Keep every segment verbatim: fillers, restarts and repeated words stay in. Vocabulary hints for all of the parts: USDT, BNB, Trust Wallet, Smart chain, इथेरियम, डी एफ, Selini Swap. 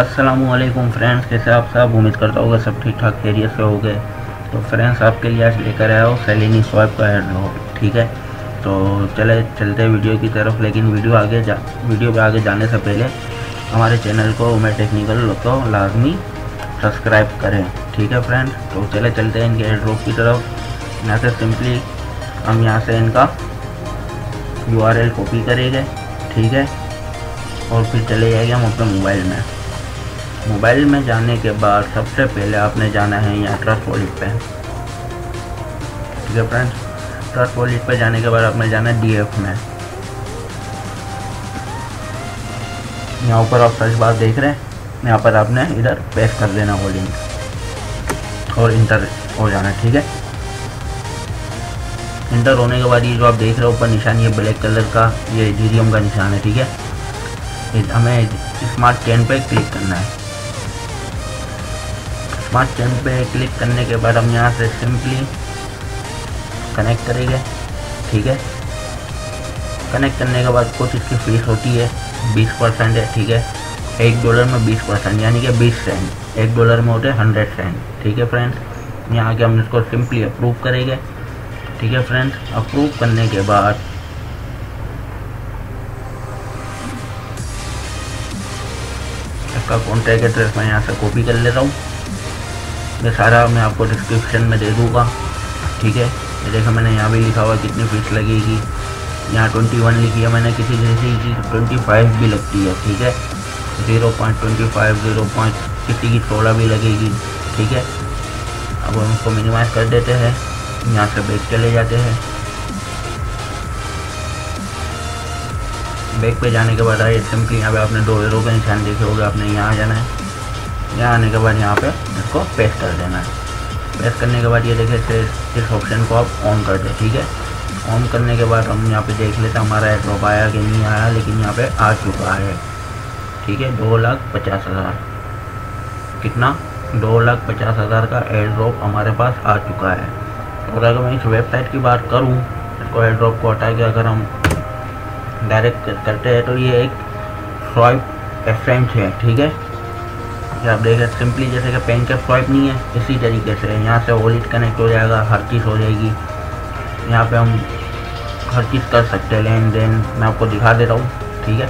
अस्सलामुअलैकुम फ्रेंड्स, कैसे आप सब? उम्मीद करता होगा सब ठीक ठाक खैरियत से हो गए। तो फ्रेंड्स, आपके लिए आज लेकर आया हो सेलिनी स्वैप का एयरड्रॉप। ठीक है, तो चले चलते वीडियो की तरफ। लेकिन वीडियो आगे जा वीडियो पर आगे जाने से पहले हमारे चैनल को मैं टेक्निकल को लाजमी सब्सक्राइब करें। ठीक है फ्रेंड, तो चले चलते हैं इनके एयरड्रॉप की तरफ। यहाँ से सिंपली हम यहाँ से इनका यू आर एल कॉपी करेंगे। ठीक है, और फिर चले जाएंगे हम अपने मोबाइल में। मोबाइल में जाने के बाद सबसे पहले आपने जाना है यहाँ ट्रस्ट वॉलेट पे। ठीक है फ्रेंड्स, ट्रस्ट वॉलेट पे जाने के बाद आपने जाना है डी एफ में। यहाँ ऊपर आप सर्च बार देख रहे हैं, यहाँ पर आपने इधर पेस्ट कर देना वो लिंक और इंटर हो जाना। ठीक है, इंटर होने के बाद ये जो आप देख रहे हो ऊपर निशान, ये ब्लैक कलर का ये इथेरियम का निशान है। ठीक है, हमें स्मार्ट चेन पे क्लिक करना है। स्मार्ट चेन पे क्लिक करने के बाद हम यहाँ से सिंपली कनेक्ट करेंगे। ठीक है, कनेक्ट करने के बाद कुछ इसकी फीस होती है, बीस परसेंट है। ठीक है, एक डॉलर में बीस परसेंट यानी कि बीस सेंट, एक डॉलर में होते हैं हंड्रेड सेंट। ठीक है फ्रेंड्स, यहाँ आके हम इसको सिंपली अप्रूव करेंगे। ठीक है फ्रेंड्स, अप्रूव करने के बाद इसका कॉन्टैक्ट एड्रेस मैं यहाँ से कॉपी कर लेता हूँ। ये सारा मैं आपको डिस्क्रिप्शन में दे दूँगा। ठीक है, ये देखो मैंने यहाँ भी लिखा हुआ कितनी फीस लगेगी, यहाँ इक्कीस लिखी है मैंने, किसी किसी की पच्चीस भी लगती है। ठीक है, zero point two five, zero point किसी की सोलह भी लगेगी। ठीक है, अब हम उसको मिनिमाइज कर देते हैं, यहाँ से बैक चले जाते हैं। बैक पे जाने के बाद आइए सिंपली यहाँ पे आपने दो एरो का निशान देखे होगा, आपने यहाँ जाना है। यहाँ आने के बाद यहाँ पे इसको पेस्ट कर देना है। पेस्ट करने के बाद ये देखिए इस ऑप्शन को आप ऑन कर दें। ठीक है, ऑन करने के बाद हम यहाँ पे देख लेते हैं हमारा एड्रॉप आया कि नहीं आया, लेकिन यहाँ पे आ चुका है। ठीक है, दो लाख पचास हज़ार कितना दो लाख पचास हज़ार का एड्रॉप हमारे पास आ चुका है। और अगर मैं इस वेबसाइट की बात करूँ, इसको एड्रॉप को हटा के अगर हम डायरेक्ट करते हैं तो ये एक स्वाइप एफएम है। ठीक है, आप देखें सिंपली जैसे कि पेन का स्वाइप नहीं है, इसी तरीके से यहाँ से वॉलेट कनेक्ट हो जाएगा, हर चीज़ हो जाएगी। यहाँ पे हम हर चीज़ कर सकते हैं, लेन देन मैं आपको दिखा देता हूँ। ठीक है,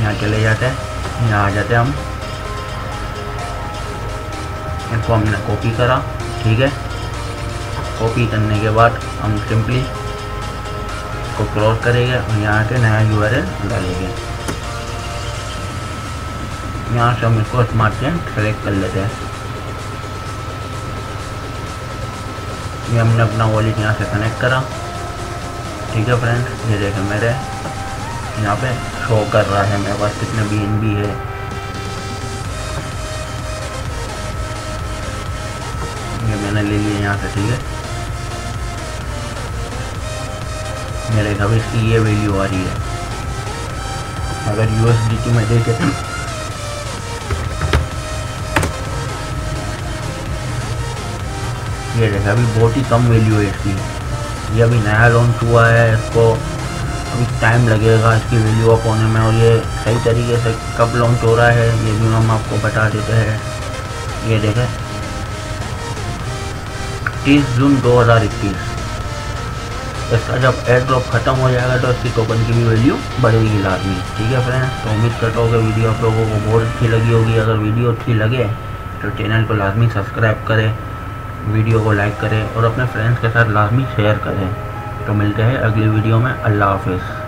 यहाँ चले जाते हैं, यहाँ आ जाते हैं हम, इनको हमने कॉपी करा। ठीक है, कॉपी करने के बाद हम सिंपली इसको क्रॉस करेंगे और यहाँ से नया यू आर एल डालेंगे। यहाँ से हम इसको स्मार्ट चेन सेलेक्ट कर लेते हैं। ये हमने अपना वॉलेट यहाँ से कनेक्ट करा। ठीक है फ्रेंड्स, ये देखें मेरे यहाँ पे शो कर रहा है मेरे पास कितने बीएनबी है। ये मैंने ले लिए यहाँ से। ठीक है, मेरे कभी इसकी ये वैल्यू आ रही है। अगर यूएसडीटी में देखें ये देखा अभी बहुत ही कम वैल्यू है इसकी। ये अभी नया लॉन्च हुआ है, इसको अभी टाइम लगेगा इसकी वैल्यू अप होने में, और ये सही तरीके से कब लॉन्च हो रहा है ये भी हम आपको बता देते हैं। ये देखें तीस जून दो हज़ार इक्कीस। इसका जब एयरड्रॉप ख़त्म हो जाएगा तो इसकी टोकन की भी वैल्यू बढ़ेगी लाजमी। ठीक है फ्रेंड्स, तो उम्मीद करता हूँ कि वीडियो आप लोगों को बहुत अच्छी लगी होगी। अगर वीडियो अच्छी लगे तो चैनल को लाजमी सब्सक्राइब करें, वीडियो को लाइक करें और अपने फ्रेंड्स के साथ लाजमी शेयर करें। तो मिलते हैं अगली वीडियो में। अल्लाह हाफिज़।